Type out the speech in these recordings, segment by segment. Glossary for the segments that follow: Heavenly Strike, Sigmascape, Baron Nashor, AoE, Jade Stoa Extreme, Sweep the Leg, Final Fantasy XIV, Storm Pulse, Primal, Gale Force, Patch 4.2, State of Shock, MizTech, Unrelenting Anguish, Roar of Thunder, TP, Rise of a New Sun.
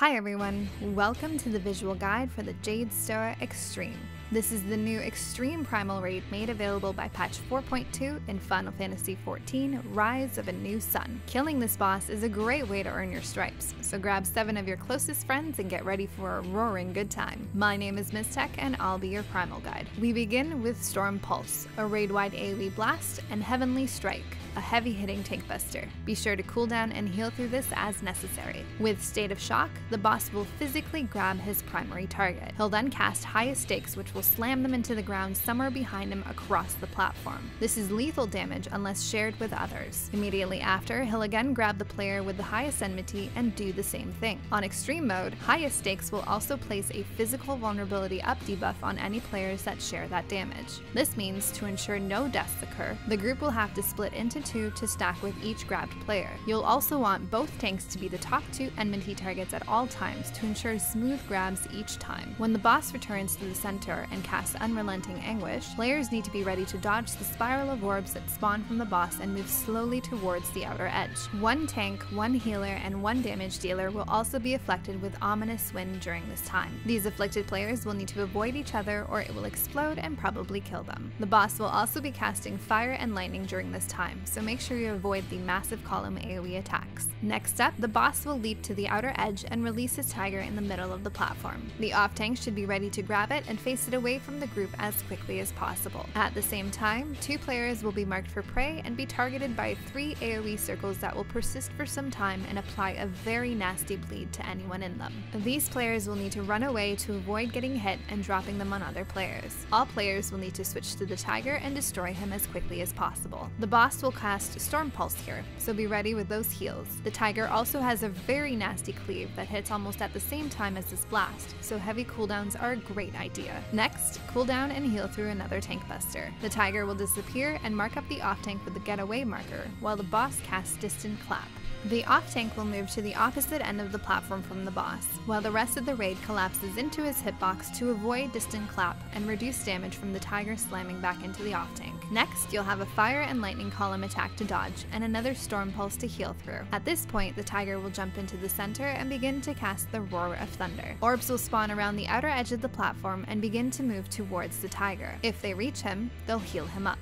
Hi everyone, welcome to the visual guide for the Jade Stoa Extreme. This is the new Extreme Primal Raid made available by Patch 4.2 in Final Fantasy XIV, Rise of a New Sun. Killing this boss is a great way to earn your stripes, so grab 7 of your closest friends and get ready for a roaring good time. My name is MizTech and I'll be your primal guide. We begin with Storm Pulse, a raid-wide AoE blast, and Heavenly Strike, a heavy-hitting tank buster. Be sure to cooldown and heal through this as necessary. With State of Shock, the boss will physically grab his primary target. He'll then cast highest stakes, which will slam them into the ground somewhere behind him across the platform. This is lethal damage unless shared with others. Immediately after, he'll again grab the player with the highest enmity and do the same thing. On extreme mode, highest stakes will also place a physical vulnerability up debuff on any players that share that damage. This means to ensure no deaths occur, the group will have to split into 2 to stack with each grabbed player. You'll also want both tanks to be the top 2 enmity targets at all times to ensure smooth grabs each time. When the boss returns to the center and casts Unrelenting Anguish, players need to be ready to dodge the spiral of orbs that spawn from the boss and move slowly towards the outer edge. One tank, one healer, and one damage dealer will also be afflicted with Ominous Wind during this time. These afflicted players will need to avoid each other or it will explode and probably kill them. The boss will also be casting Fire and Lightning during this time, so make sure you avoid the massive column AoE attacks. Next up, the boss will leap to the outer edge and release his tiger in the middle of the platform. The off tank should be ready to grab it and face it away from the group as quickly as possible. At the same time, 2 players will be marked for prey and be targeted by 3 AoE circles that will persist for some time and apply a very nasty bleed to anyone in them. These players will need to run away to avoid getting hit and dropping them on other players. All players will need to switch to the tiger and destroy him as quickly as possible. The boss will cast Storm Pulse here, so be ready with those heals. The tiger also has a very nasty cleave that hits almost at the same time as this blast, so heavy cooldowns are a great idea. Next, cooldown and heal through another tank buster. The tiger will disappear and mark up the off tank with the getaway marker, while the boss casts Distant Clap. The off tank will move to the opposite end of the platform from the boss, while the rest of the raid collapses into his hitbox to avoid Distant Clap and reduce damage from the tiger slamming back into the off tank. Next, you'll have a Fire and Lightning column attack to dodge, and another Storm Pulse to heal through. At this point, the tiger will jump into the center and begin to cast the Roar of Thunder. Orbs will spawn around the outer edge of the platform and begin to move towards the tiger. If they reach him, they'll heal him up.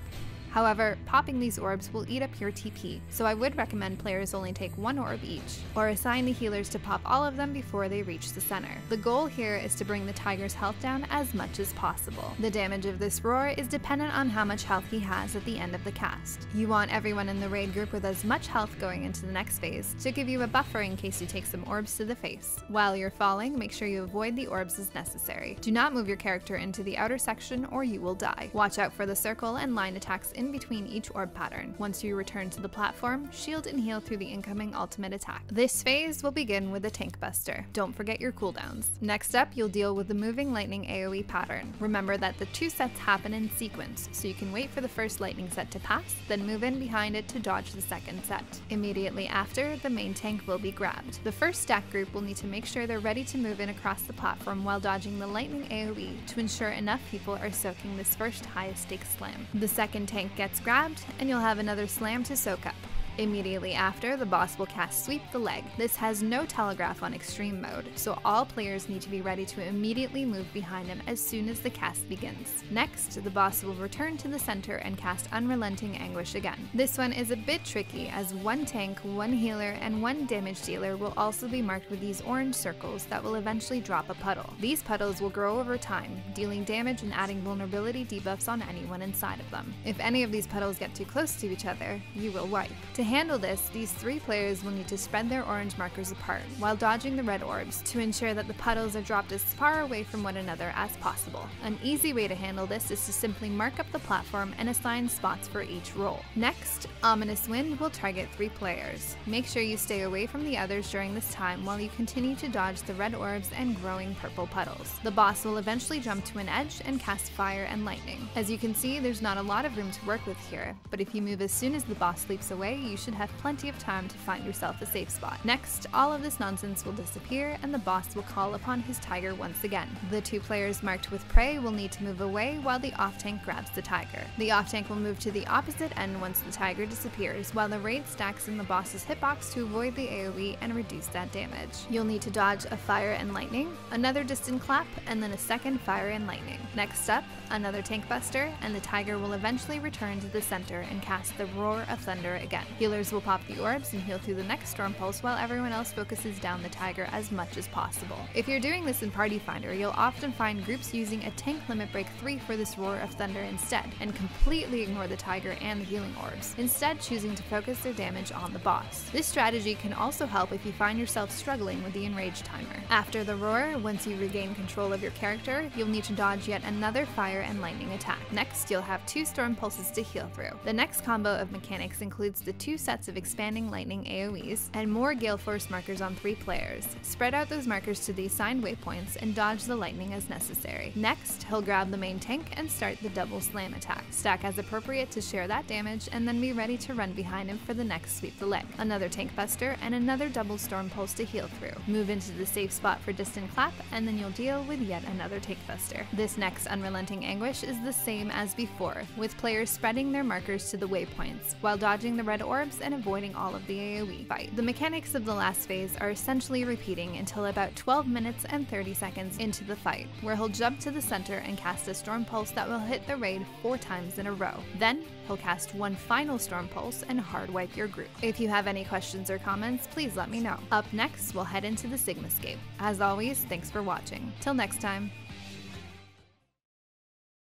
However, popping these orbs will eat up your TP, so I would recommend players only take 1 orb each, or assign the healers to pop all of them before they reach the center. The goal here is to bring the tiger's health down as much as possible. The damage of this roar is dependent on how much health he has at the end of the cast. You want everyone in the raid group with as much health going into the next phase to give you a buffer in case you take some orbs to the face. While you're falling, make sure you avoid the orbs as necessary. Do not move your character into the outer section or you will die. Watch out for the circle and line attacks in between each orb pattern. Once you return to the platform, shield and heal through the incoming ultimate attack. This phase will begin with a tank buster. Don't forget your cooldowns. Next up, you'll deal with the moving lightning AoE pattern. Remember that the 2 sets happen in sequence, so you can wait for the first lightning set to pass, then move in behind it to dodge the second set. Immediately after, the main tank will be grabbed. The first stack group will need to make sure they're ready to move in across the platform while dodging the lightning AoE to ensure enough people are soaking this first highest stakes slam. The second tank gets grabbed, and you'll have another slam to soak up. Immediately after, the boss will cast Sweep the Leg. This has no telegraph on extreme mode, so all players need to be ready to immediately move behind him as soon as the cast begins. Next, the boss will return to the center and cast Unrelenting Anguish again. This one is a bit tricky, as one tank, one healer, and one damage dealer will also be marked with these orange circles that will eventually drop a puddle. These puddles will grow over time, dealing damage and adding vulnerability debuffs on anyone inside of them. If any of these puddles get too close to each other, you will wipe. To handle this, these 3 players will need to spread their orange markers apart while dodging the red orbs to ensure that the puddles are dropped as far away from one another as possible. An easy way to handle this is to simply mark up the platform and assign spots for each role. Next, Ominous Wind will target 3 players. Make sure you stay away from the others during this time while you continue to dodge the red orbs and growing purple puddles. The boss will eventually jump to an edge and cast Fire and Lightning. As you can see, there's not a lot of room to work with here, but if you move as soon as the boss leaps away, you should have plenty of time to find yourself a safe spot. Next, all of this nonsense will disappear and the boss will call upon his tiger once again. The two players marked with prey will need to move away while the off-tank grabs the tiger. The off-tank will move to the opposite end once the tiger disappears, while the raid stacks in the boss's hitbox to avoid the AoE and reduce that damage. You'll need to dodge a fire and lightning, another distant clap, and then a second fire and lightning. Next up, another tank buster, and the tiger will eventually return to the center and cast the Roar of Thunder again. Healers will pop the orbs and heal through the next Storm Pulse while everyone else focuses down the tiger as much as possible. If you're doing this in Party Finder, you'll often find groups using a tank limit break 3 for this Roar of Thunder instead, and completely ignore the tiger and the healing orbs, instead choosing to focus their damage on the boss. This strategy can also help if you find yourself struggling with the enrage timer. After the roar, once you regain control of your character, you'll need to dodge yet another fire and lightning attack. Next, you'll have two Storm Pulses to heal through. The next combo of mechanics includes the two sets of expanding lightning AoEs and more Gale Force markers on 3 players. Spread out those markers to the assigned waypoints and dodge the lightning as necessary. Next, he'll grab the main tank and start the double slam attack. Stack as appropriate to share that damage and then be ready to run behind him for the next Sweep the Leg, another tank buster, and another double Storm Pulse to heal through. Move into the safe spot for distant clap and then you'll deal with yet another tank buster. This next Unrelenting Anguish is the same as before, with players spreading their markers to the waypoints while dodging the red orbs and avoiding all of the AoE fight. The mechanics of the last phase are essentially repeating until about 12 minutes and 30 seconds into the fight, where he'll jump to the center and cast a Storm Pulse that will hit the raid 4 times in a row. Then, he'll cast one final Storm Pulse and hard wipe your group. If you have any questions or comments, please let me know. Up next, we'll head into the Sigmascape. As always, thanks for watching. Till next time.